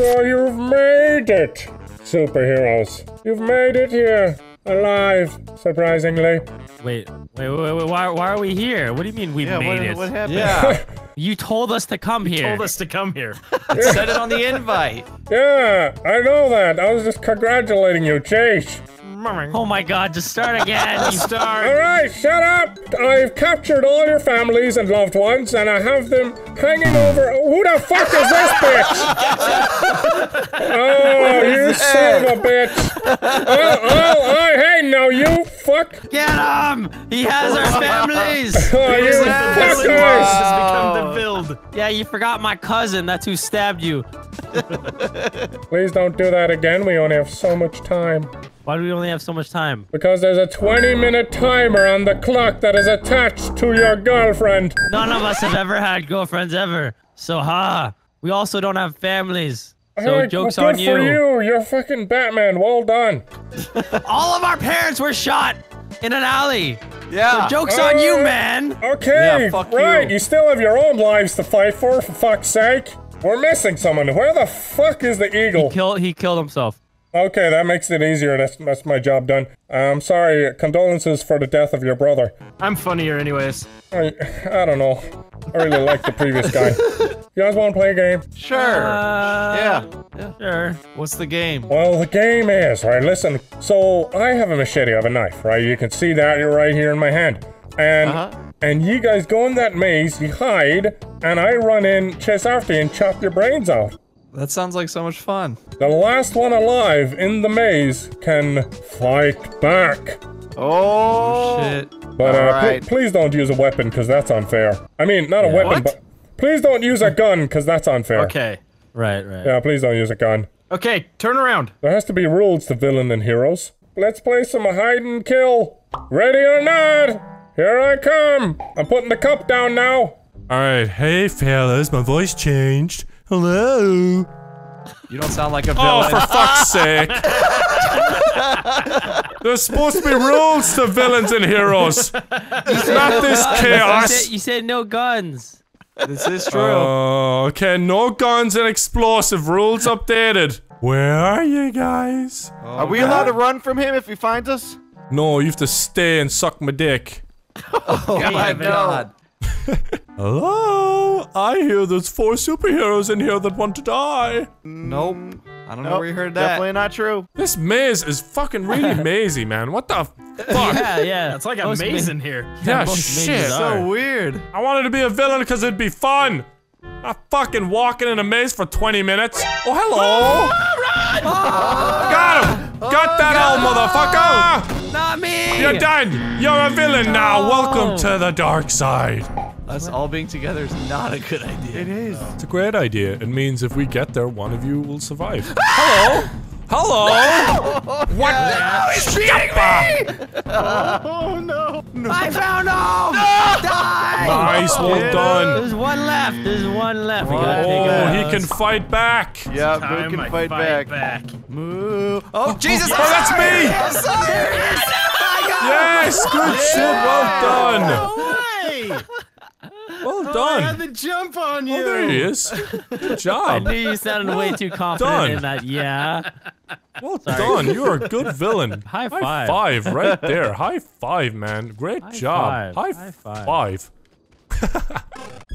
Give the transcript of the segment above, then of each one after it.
So you've made it, superheroes. You've made it here, alive, surprisingly. Wait, why are we here? What do you mean we made it? What happened? Yeah. You told us to come here. You told us to come here. Said it on the invite. Yeah, I know that. I was just congratulating you, Chase. Oh my god, just start again, you start. Alright, shut up! I've captured all your families and loved ones, and I have them hanging over- Who the fuck is this bitch? Oh, you son of a bitch. Oh, hey, no, you fuck. Get him! He has our families! Oh, you fuckers! Wow. Yeah, you forgot my cousin, that's who stabbed you. Please don't do that again, we only have so much time. Why do we only have so much time? Because there's a 20-minute timer on the clock that is attached to your girlfriend. None of us have ever had girlfriends ever. So we also don't have families. So hey, joke's on you. Good for you. You're fucking Batman. Well done. All of our parents were shot in an alley. Yeah. So joke's on you, man. Okay. Yeah, fuck right. You still have your own lives to fight for fuck's sake. We're missing someone. Where the fuck is the eagle? He killed himself. Okay, that makes it easier. That's my job done. I'm sorry. Condolences for the death of your brother. I'm funnier anyways. I don't know. I really like the previous guy. You guys want to play a game? Sure. Yeah. Sure. What's the game? Well, the game is, right, listen. So, I have a machete. I have a knife, right? You can see that right here in my hand. And you guys go in that maze, you hide, and I run in, chase after you, and chop your brains out. That sounds like so much fun. The last one alive in the maze can fight back. Oh shit. But right. please don't use a weapon, because that's unfair. I mean, not a weapon, but please don't use a gun, because that's unfair. Okay. Right. Yeah, please don't use a gun. Okay, turn around. There has to be rules to villain and heroes. Let's play some hide and kill. Ready or not, here I come. I'm putting the cup down now. Alright, hey fellas, my voice changed. Hello? You don't sound like a villain. Oh, for fuck's sake. There's supposed to be rules to villains and heroes. It's not this chaos. You said no guns. This is true. Oh, okay, no guns and explosive. Rules updated. Where are you guys? Oh, are we allowed to run from him if he finds us? No, you have to stay and suck my dick. Oh my god. Hello? I hear there's 4 superheroes in here that want to die. Nope. I don't know where you heard that. Definitely not true. This maze is fucking really mazy, man. What the fuck? Yeah. It's like a maze in here. Yeah, shit. So weird. I wanted to be a villain because it'd be fun. Not fucking walking in a maze for 20 minutes. Oh, hello. Run! Got him. Got that old motherfucker. Not me! You're done! You're a villain now! Welcome to the dark side! Us all being together is not a good idea. It is. It's a great idea. It means if we get there, one of you will survive. Hello! Hello! No! What? No, he's cheating me! Oh no. I found him! No! Die! Nice, well done. There's one left. Oh, he can fight back. Yeah, Boo can fight back. Moo. Oh, Jesus! Oh, that's me! Yes, good shit. Well done. Well done. I had the jump on you. Oh, there he is. Good job. I knew you sounded way too confident in that. Yeah. Well done. You are a good villain. High five. High five right there. High five, man. Great job. High five.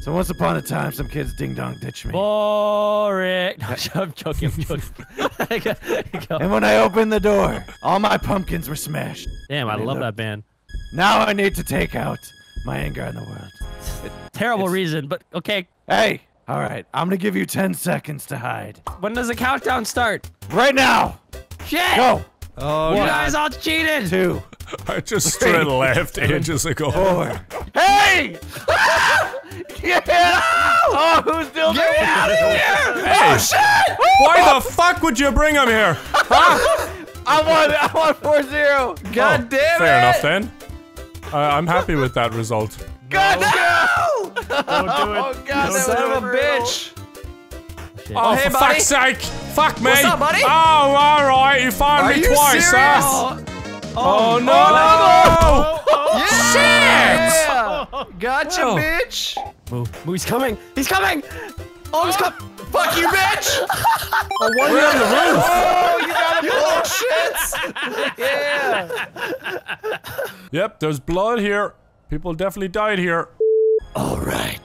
So once upon a time, some kids ding-dong ditched me. Boring. No, I'm joking, and when I opened the door, all my pumpkins were smashed. Damn, I love that band. Now I need to take out my anger in the world. Terrible reason, but okay. Hey, all right, I'm gonna give you 10 seconds to hide. When does the countdown start? Right now. Shit. Go. Oh, you guys all cheated. 2. I just straight left ages ago. 4. Hey! Oh, who's still there? Get out of here! Hey. Oh shit! Why the fuck would you bring him here? Huh? I want 4-0. God damn it! Fair enough then. I'm happy with that result. God no! Don't do it. Oh god, son of a bitch! Oh, hey, for fuck's sake! Fuck me! What's up, buddy? Oh, alright, you found me twice, huh? Oh no! Shit! Gotcha, bitch! Moo's coming! He's coming! Oh, he's coming! Fuck you, bitch! I won you on the roof! Oh, you got a bullshit! Yeah! Yep, there's blood here. People definitely died here. Alright.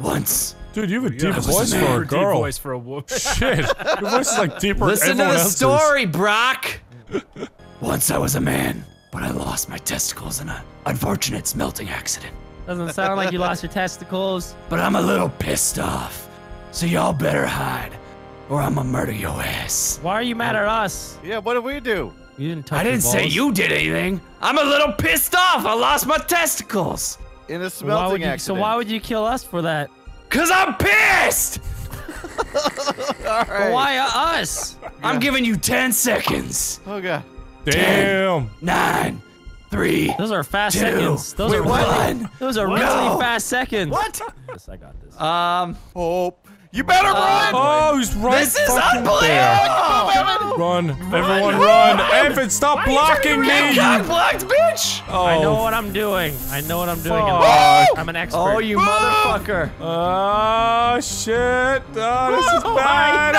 Once. Dude, you have a deep voice for a girl. Deep voice for a woman. Shit. Your voice is like deeper than everyone else's. Listen to the story, Brock! Once I was a man, but I lost my testicles in an unfortunate smelting accident. Doesn't sound like you lost your testicles. But I'm a little pissed off. So y'all better hide, or I'ma murder your ass. Why are you mad at us? Yeah, what did we do? You didn't touch I didn't say you did anything. I'm a little pissed off. I lost my testicles. In a smelting accident. So why would you kill us for that? Cause I'm pissed! All right. Why us? Yeah. I'm giving you 10 seconds. Oh god. Damn. 10, 9, 3, those are fast seconds. Those are really, fast seconds. What? Yes, I got this. Oh. You better run! Oh, he's right. This is unbelievable! Oh, run. Everyone run! Evan, stop blocking me! You got blocked, bitch! Oh. I know what I'm doing. I know what I'm doing. I'm an expert. Oh, you motherfucker. Oh, shit. Oh, this is bad.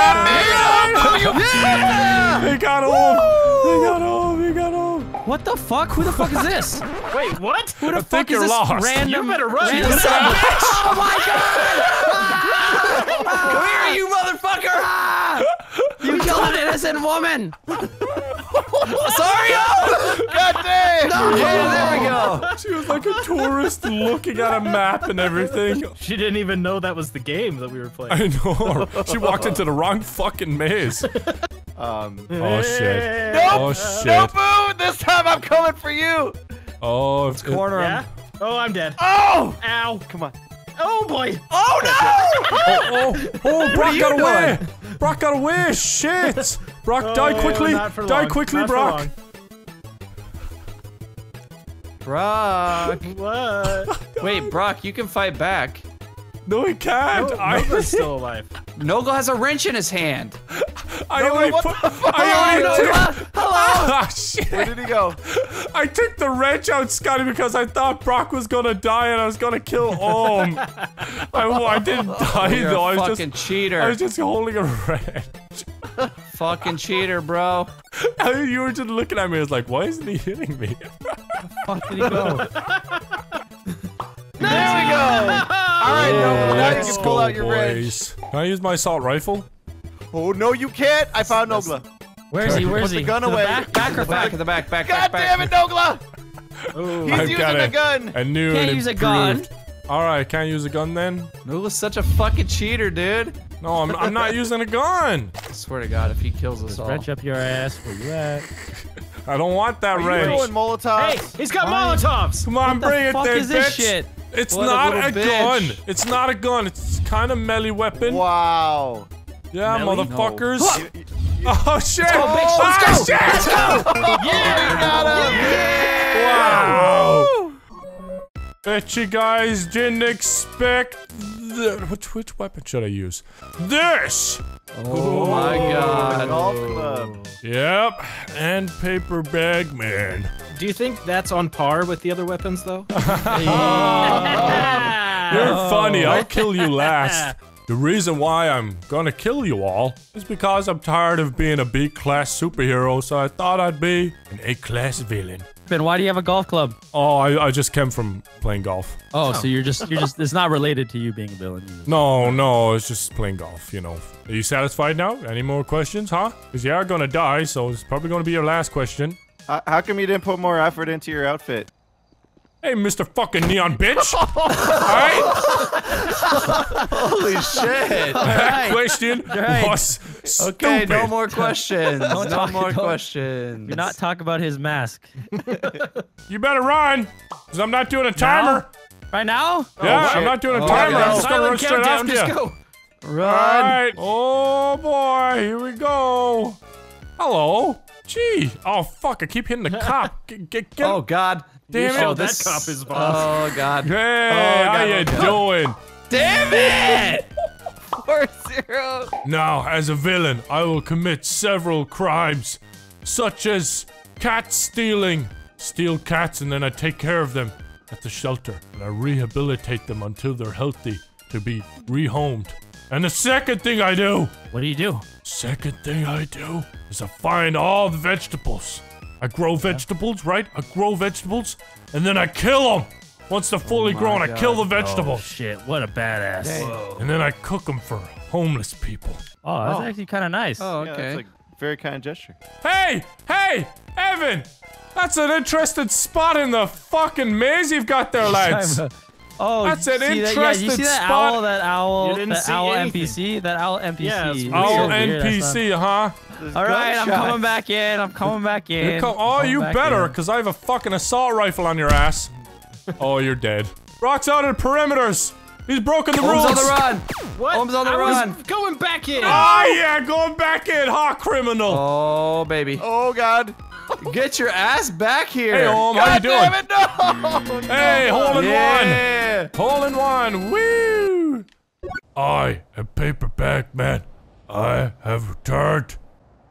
He got home. He got home. He got home. What the fuck? Who the fuck is this? Wait, what? Who the fuck is this random? You better run. Oh, my God! Come here, you motherfucker! Ah! You killed an innocent woman! Sorry! God damn! No, yeah, there we go! She was like a tourist looking at a map and everything. She didn't even know that was the game that we were playing. I know. She walked into the wrong fucking maze. Oh shit. Nope! Oh, shit. No, boo! This time I'm coming for you! Oh, it's corner him. Yeah? Oh, I'm dead. Oh! Ow! Come on. Oh boy! Oh no! Oh, Brock got away! Brock got away! Shit! Brock, die quickly! Die quickly, Brock! Brock! What? Wait, Brock, you can fight back. No, he can't! Nogla's still alive. Nogla has a wrench in his hand! I only put- Hello! Shit! Where did he go? I took the wrench out, Scotty, because I thought Brock was gonna die and I was gonna kill Ohm. I didn't die though, I was just- fucking cheater. I was just holding a wrench. Fucking cheater, bro. You were just looking at me, I was like, why isn't he hitting me? Where the fuck did he go? No! There we go! Alright, Nogla, now you can pull out your wrench. Can I use my assault rifle? Oh, no, you can't! I found Nogla. Where's he? Where's he? Put the gun away. Back or back? The back, back, back. God damn it, Nogla! Ooh, he's using a gun! I knew it. Can't use a gun. Alright, can't use a gun then? Nogla's such a fucking cheater, dude. No, I'm not using a gun! I swear to God, if he kills us all. Wrench up your ass. Where you at? I don't want that wrench. Are you doing Molotovs? Hey, he's got Molotovs! Come on, bring it there, bitch! What the fuck is this shit? It's not a gun. It's not a gun. It's kind of melee weapon. Wow. Yeah, motherfuckers. Oh shit! Oh, bitch, let's go! Let's go! Yeah, we got him! Yeah! Wow! Bet you guys didn't expect. Which weapon should I use? This! Oh my god! Golf club. Yep, and paper bag man. Do you think that's on par with the other weapons, though? You're funny. I'll kill you last. The reason why I'm gonna kill you all is because I'm tired of being a B-class superhero, so I thought I'd be an A-class villain. Ben, why do you have a golf club? Oh, I just came from playing golf. Oh, so you're just it's not related to you being a villain. No, it's just playing golf, you know. Are you satisfied now? Any more questions, huh? Because you are gonna die, so it's probably gonna be your last question. How come you didn't put more effort into your outfit? Hey, Mr. fucking Neon bitch! Alright? Holy shit! That question was stupid. Okay, no more questions. No more questions. Do not talk about his mask. You better run! Because I'm not doing a timer! Now? Right now? Yeah, I'm not doing a timer. I'm just gonna run straight after you. Run! Alright. Oh boy, here we go. Hello. Gee. Oh fuck, I keep hitting the cop. Get oh god. Damn it. Oh, that cop is boss. Oh, God. Hey, how you doing? Damn it! 4-0. Now, as a villain, I will commit several crimes, such as cat stealing. Steal cats and then I take care of them at the shelter. And I rehabilitate them until they're healthy to be rehomed. And the second thing I do... What do you do? Second thing I do is I find all the vegetables. I grow vegetables, right? I grow vegetables, and then I kill them. Once they're fully grown, I kill the vegetables. Oh, shit, what a badass. And then I cook them for homeless people. Oh, that's actually kind of nice. Oh, okay. Yeah, that's like very kind gesture. Hey! Hey! Evan! That's an interesting spot in the fucking maze you've got there, lads. Oh, that's an interesting spot. Yeah, you see that spot? That owl NPC. Yeah, it's owl NPC, huh? All right, I'm coming back in. I'm coming back in. You better, because I have a fucking assault rifle on your ass. Oh, you're dead. Rock's out of the perimeters. He's broken the rules. Ohm's on the run. What? Ohm's on the run. Going back in. Oh, yeah, going back in. Ha, criminal. Oh, baby. Oh, God. Get your ass back here. Hey, Ohm, how you doing? Damn it, no. Hey, hole in one. Hole in one. Woo. I am Paperback Man. I have returned.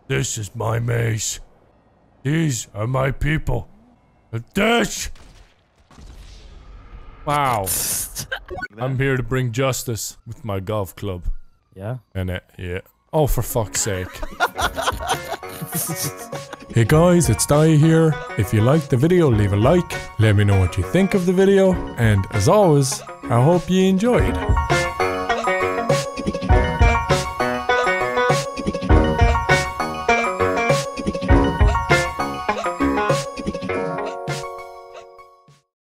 This is my maze. These are my people. And this... Wow. I'm here to bring justice with my golf club. Yeah? And yeah. Oh, for fuck's sake. Hey guys, it's Dai here. If you liked the video, leave a like. Let me know what you think of the video. And as always, I hope you enjoyed.